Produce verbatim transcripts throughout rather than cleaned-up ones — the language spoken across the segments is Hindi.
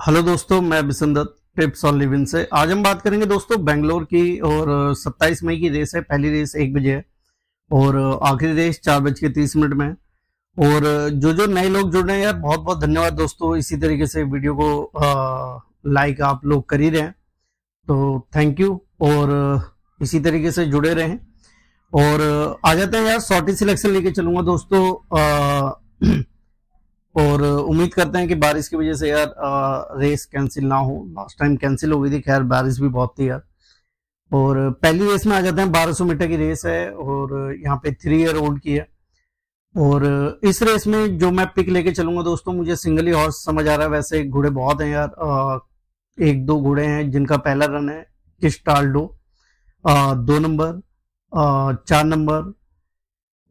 हेलो दोस्तों, मैं बिसन दत्त टिप्स और लिविन से। आज हम बात करेंगे दोस्तों बेंगलोर की, और सत्ताईस मई की रेस है। पहली रेस एक बजे है और आखिरी रेस चार बज के तीस मिनट में। और जो जो नए लोग जुड़ रहे हैं यार, बहुत बहुत धन्यवाद दोस्तों। इसी तरीके से वीडियो को लाइक आप लोग कर ही रहे हैं, तो थैंक यू। और इसी तरीके से जुड़े रहें। और आ जाते हैं यार, शॉर्टेज सिलेक्शन लेके चलूंगा दोस्तों। आ, और उम्मीद करते हैं कि बारिश की वजह से यार आ, रेस कैंसिल ना हो। लास्ट टाइम कैंसिल हो गई थी, खैर बारिश भी बहुत थी यार। और पहली रेस में आ जाते हैं, बारह सौ मीटर की रेस है और यहाँ पे थ्री ईयर ओल्ड की है। और इस रेस में जो मैं पिक लेके चलूंगा दोस्तों, मुझे सिंगल ही हॉर्स समझ आ रहा है। वैसे घोड़े बहुत हैं यार, आ, एक दो घोड़े हैं जिनका पहला रन है किस्टाल्डो, दो नंबर, चार नंबर,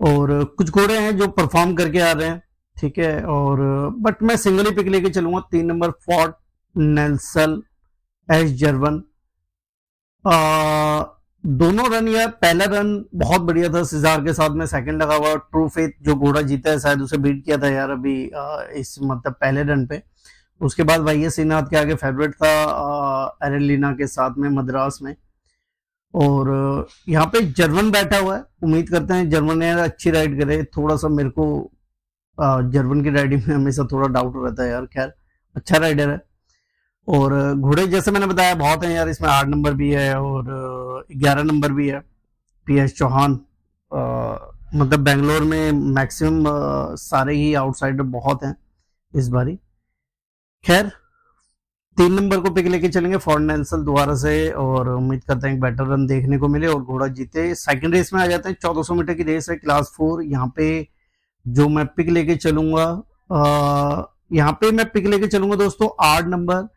और कुछ घोड़े हैं जो परफॉर्म करके आ रहे हैं, ठीक है। और बट मैं सिंगल ही पिक लेके चलूंगा। तीन नंबर फोर्ड नेल्सन एस जर्वन, दोनों रन यार, पहला रन बहुत बढ़िया था सिजार के साथ में, सेकंड लगा हुआ। ट्रू फेथ जो घोड़ा जीता है, शायद उसे बीट किया था यार अभी आ, इस मतलब पहले रन पे। उसके बाद वाई एस सिन्हा के आगे फेवरेट था अरेलिना के साथ में मद्रास में। और यहाँ पे जर्वन बैठा हुआ है, उम्मीद करते हैं जर्वन ने यार अच्छी राइड करे। थोड़ा सा मेरे को जर्वन की राइडिंग में हमेशा थोड़ा डाउट रहता है यार, खैर अच्छा राइडर है। और घोड़े जैसे मैंने बताया बहुत हैं यार इसमें, आठ नंबर भी है और ग्यारह नंबर भी है। पी एस चौहान, मतलब बेंगलोर में मैक्सिमम सारे ही आउटसाइडर बहुत हैं इस बारी। खैर तीन नंबर को पिक लेके चलेंगे फोर्ड नेल्सन दोबारा से, और उम्मीद करते हैं बेटर रन देखने को मिले और घोड़ा जीते। सेकेंड रेस में आ जाते हैं, चौदह सौ मीटर की रेस है, क्लास फोर। यहाँ पे जो मैं पिक लेके चलूंगा आ, यहाँ पे मैं पिक लेके चलूंगा दोस्तों आठ नंबर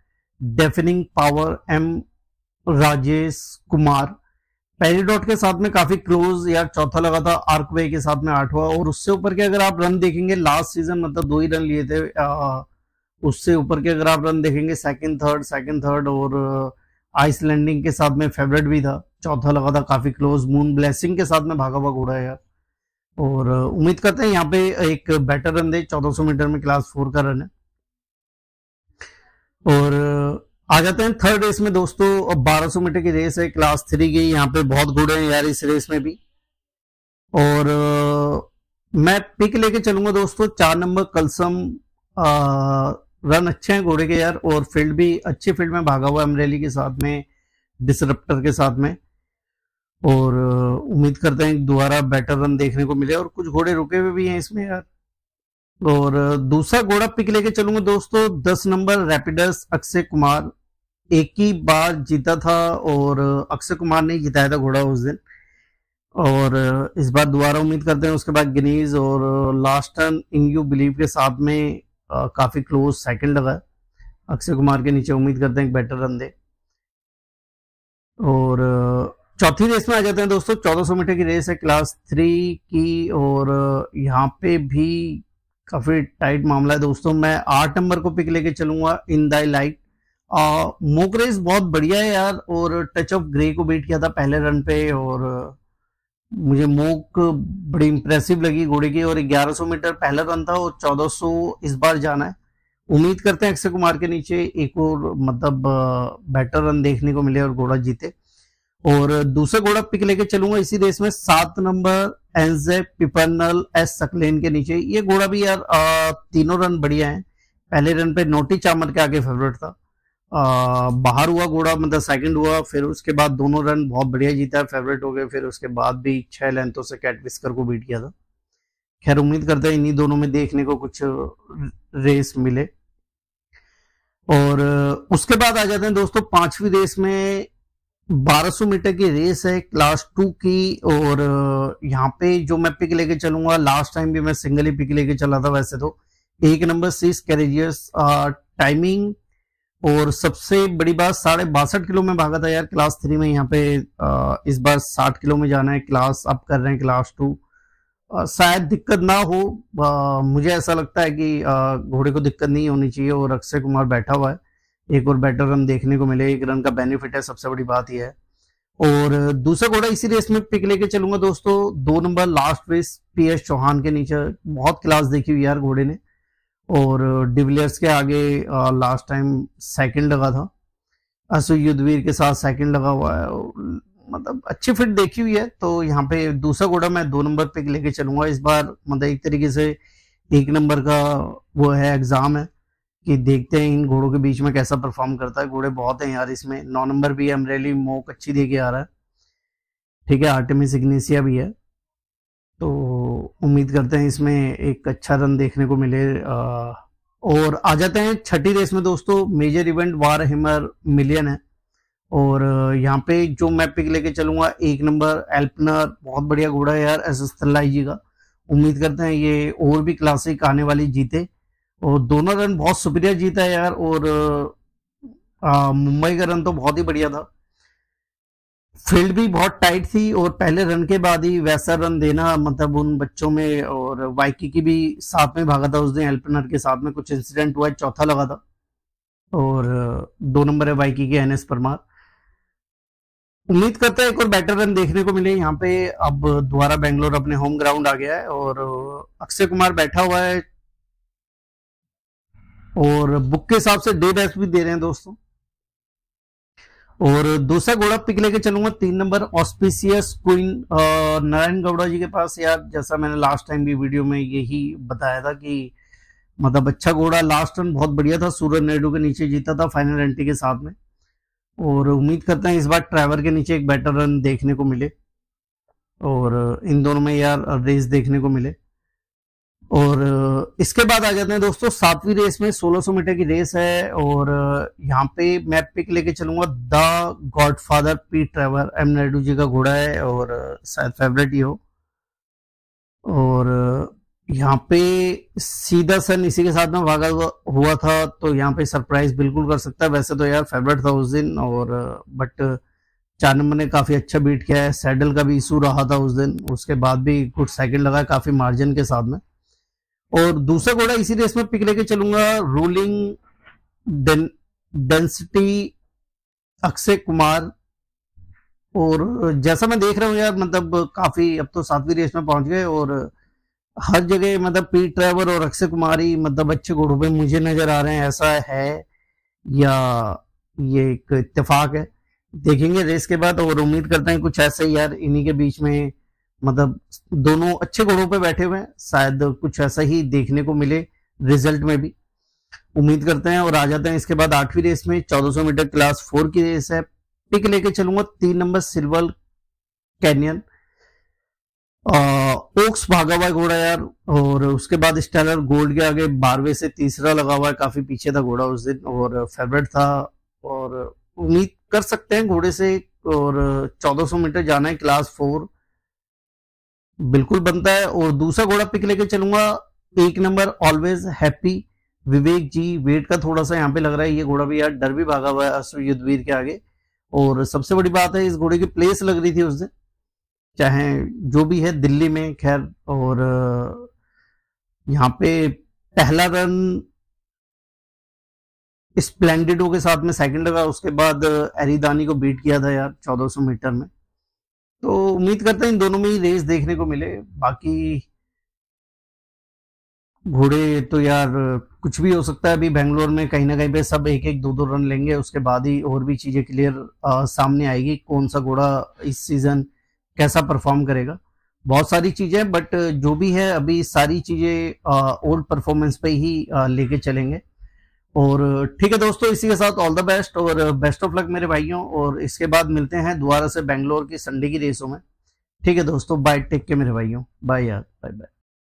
defining power M Rajesh Kumar. Peridot के साथ में काफी क्लोज यार, चौथा लगा था आर्कवे के साथ में आठवां। और उससे ऊपर के अगर आप रन देखेंगे, लास्ट सीजन मतलब दो ही रन लिए थे, आ, उससे ऊपर के अगर आप रन देखेंगे सेकंड थर्ड सेकंड थर्ड और आइसलैंडिंग के साथ में फेवरेट भी था, चौथा लगा था, काफी क्लोज। मून ब्लेसिंग के साथ में भागा हुआ घोड़ा है यार, और उम्मीद करते हैं यहाँ पे एक बेटर रन दे। चौदह सौ मीटर में क्लास फोर का रन है। और आ जाते हैं थर्ड रेस में दोस्तों, बारह सौ मीटर की रेस है, क्लास थ्री की। यहाँ पे बहुत घोड़े हैं यार इस रेस में भी। और मैं पिक लेके चलूंगा दोस्तों चार नंबर कलसम, रन अच्छे हैं घोड़े के यार, और फील्ड भी अच्छे, फील्ड में भागा हुआ अमरेली के साथ में, डिसरप्टर के साथ में। और उम्मीद करते हैं दोबारा बेटर रन देखने को मिले। और कुछ घोड़े रुके हुए भी हैं इसमें यार। और दूसरा घोड़ा पिक लेके चलूंगा दोस्तों दस नंबर रैपिडस अक्षय कुमार। एक ही बार जीता था और अक्षय कुमार ने जिताया था घोड़ा उस दिन, और इस बार दोबारा उम्मीद करते हैं। उसके बाद गिनीज और last turn in you believe के साथ में आ, काफी क्लोज सेकेंड लगा अक्षय कुमार के नीचे, उम्मीद करते हैं बेटर रन दे। और चौथी रेस में आ जाते हैं दोस्तों, चौदह सौ मीटर की रेस है, क्लास थ्री की। और यहाँ पे भी काफी टाइट मामला है दोस्तों। मैं आठ नंबर को पिक लेके चलूंगा In Thy Light. Mock Race बहुत बढ़िया है यार, और टच ऑफ ग्रे को बीट किया था पहले रन पे, और मुझे मोक बड़ी इंप्रेसिव लगी घोड़े की। और ग्यारह सौ मीटर पहला रन था और चौदह सौ इस बार जाना है। उम्मीद करते हैं अक्षय कुमार के नीचे एक और मतलब बेटर रन देखने को मिले और घोड़ा जीते। और दूसरा घोड़ा पिक लेके चलूंगा इसी रेस में सात नंबर एंजे पिपेनल एस सकलेन के नीचे। ये घोड़ा भी यार आ, तीनों रन बढ़िया हैं। पहले रन पे नोटी चार्म के आगे फेवरेट था, आ, बाहर हुआ घोड़ा, मतलब सेकंड हुआ, फिर उसके बाद दोनों रन बहुत बढ़िया जीता, फेवरेट हो गए। फिर उसके बाद भी छह लेंथों से कैटविस्कर को बीट किया था। खैर उम्मीद करते हैं इन्हीं दोनों में देखने को कुछ रेस मिले। और उसके बाद आ जाते हैं दोस्तों पांचवी रेस में, बारह सौ मीटर की रेस है, क्लास टू की। और यहाँ पे जो मैं पिक लेके चलूंगा, लास्ट टाइम भी मैं सिंगल ही पिक लेके चला था वैसे तो, एक नंबर सी स्कैगियस। टाइमिंग और सबसे बड़ी बात, साढ़े बासठ किलो में भागा था यार क्लास थ्री में। यहाँ पे आ, इस बार साठ किलो में जाना है, क्लास अप कर रहे हैं क्लास टू। आ, शायद दिक्कत ना हो, आ, मुझे ऐसा लगता है कि घोड़े को दिक्कत नहीं होनी चाहिए। और अक्षय कुमार बैठा हुआ है, एक और बेटर रन देखने को मिले, एक रन का बेनिफिट है, सबसे बड़ी बात यह है। और दूसरा घोड़ा इसी रेस में पिक लेके चलूंगा दोस्तों दो नंबर लास्ट वेस पी एस चौहान के नीचे। बहुत क्लास देखी हुई यार घोड़े ने, और डिविलियर्स के आगे लास्ट टाइम सेकंड लगा था, असु युद्धवीर के साथ सेकंड लगा हुआ है, मतलब अच्छी फिट देखी हुई है। तो यहाँ पे दूसरा घोड़ा मैं दो नंबर पे लेके चलूंगा इस बार, मतलब एक तरीके से एक नंबर का वो है एग्जाम है कि देखते हैं इन घोड़ों के बीच में कैसा परफॉर्म करता है। घोड़े बहुत हैं यार इसमें, नौ नंबर भी है अमरेली मॉक अच्छी देके आ रहा है, ठीक है, आर्टेमिस इग्निसिया भी है, तो उम्मीद करते हैं इसमें एक अच्छा रन देखने को मिले। और आ जाते हैं छठी रेस में दोस्तों, major event war hammer million है, और यहाँ पे जो मैं पिक लेके चलूंगा एक नंबर एल्पनर, बहुत बढ़िया घोड़ा है यार एसलाई जी का, उम्मीद करते हैं ये और भी क्लासिक आने वाली जीते, और दोनों रन बहुत सुपीरियर जीता है यार, और मुंबई का रन तो बहुत ही बढ़िया था, फील्ड भी बहुत टाइट थी, और पहले रन के बाद ही वैसा रन देना मतलब उन बच्चों में, और वाइकी की भी साथ में भागा था उस दिन एल्पनर के साथ में, कुछ इंसिडेंट हुआ, चौथा लगा था, और दो नंबर है वाइकी के एन एस परमार। उम्मीद करते हैं एक और बेटर रन देखने को मिले। यहाँ पे अब दोबारा बेंगलोर अपने होम ग्राउंड आ गया है, और अक्षय कुमार बैठा हुआ है, और बुक के हिसाब से डे बैच भी दे रहे हैं दोस्तों। और दूसरा घोड़ा पिक लेके चलूंगा तीन number auspicious queen Narayan Gowda ji के पास। यार जैसा मैंने लास्ट टाइम भी वीडियो में यही बताया था कि मतलब अच्छा घोड़ा, लास्ट रन बहुत बढ़िया था, सूरज नेहरू के नीचे जीता था फाइनल एंट्री के साथ में, और उम्मीद करते हैं इस बार ट्रेवर के नीचे एक बेटर रन देखने को मिले, और इन दोनों में यार रेस देखने को मिले। और इसके बाद आ जाते हैं दोस्तों सातवीं रेस में, सोलह सौ मीटर की रेस है, और यहाँ पे मैं पिक लेके चलूंगा the godfather P Trevor, M Naidu ji का घोड़ा है और शायद फेवरेट ही हो, और यहाँ पे सीधा सन इसी के साथ में भागा हुआ था, तो यहाँ पे सरप्राइज बिल्कुल कर सकता है। वैसे तो यार फेवरेट था उस दिन, और बट चार नंबर ने काफी अच्छा बीट किया है, सैडल का भी इशू रहा था उस दिन, उसके बाद भी कुछ सेकेंड लगा काफी मार्जिन के साथ में। और दूसरा घोड़ा इसी रेस में पिक लेके चलूंगा रूलिंग डेंसिटी अक्षय कुमार, और जैसा मैं देख रहा हूँ यार मतलब काफी अब तो सातवीं रेस में पहुंच गए, और हर जगह मतलब पी ट्रेवर और अक्षय कुमार ही मतलब अच्छे घोड़ों पे मुझे नजर आ रहे हैं, ऐसा है या ये एक इत्तेफाक है, देखेंगे रेस के बाद। और उम्मीद करते हैं कुछ ऐसे यार इन्हीं के बीच में मतलब दोनों अच्छे घोड़ों पे बैठे हुए हैं, शायद कुछ ऐसा ही देखने को मिले रिजल्ट में भी, उम्मीद करते हैं। और आ जाते हैं इसके बाद आठवीं रेस में, चौदह सौ मीटर क्लास फोर की रेस है, पिक लेके चलूंगा तीन नंबर सिल्वर कैनियन, ओक्स भागा हुआ घोड़ा यार, और उसके बाद स्टेलर गोल्ड के आगे बारहवें से तीसरा लगा हुआ है, काफी पीछे था घोड़ा उस दिन और फेवरेट था, और उम्मीद कर सकते हैं घोड़े से, और चौदह सौ मीटर जाना है क्लास फोर, बिल्कुल बनता है। और दूसरा घोड़ा पिक लेके चलूंगा एक number always happy Vivek ji, wait का थोड़ा सा यहाँ पे लग रहा है, ये घोड़ा भी यार डर भी भागा हुआ है असु युद्धवीर के आगे, और सबसे बड़ी बात है इस घोड़े की प्लेस लग रही थी उस दिन, चाहे जो भी है दिल्ली में खैर, और यहाँ पे पहला रन स्प्लेंडिडो के साथ में सेकंड लगा, उसके बाद एरिदानी को बीट किया था यार चौदह सौ मीटर में, तो उम्मीद करते हैं इन दोनों में ही रेस देखने को मिले। बाकी घोड़े तो यार कुछ भी हो सकता है, अभी बेंगलोर में कहीं ना कहीं पे सब एक एक दो दो रन लेंगे, उसके बाद ही और भी चीजें क्लियर आ, सामने आएगी, कौन सा घोड़ा इस सीजन कैसा परफॉर्म करेगा, बहुत सारी चीजें, बट जो भी है अभी सारी चीजें ओल्ड परफॉर्मेंस पे ही आ, लेके चलेंगे। और ठीक है दोस्तों, इसी के साथ ऑल द बेस्ट और बेस्ट ऑफ लक मेरे भाइयों, और इसके बाद मिलते हैं दोबारा से बेंगलोर की संडे की रेसों में। ठीक है दोस्तों, बाय, टेक केयर मेरे भाइयों, बाय यार, बाय बाय।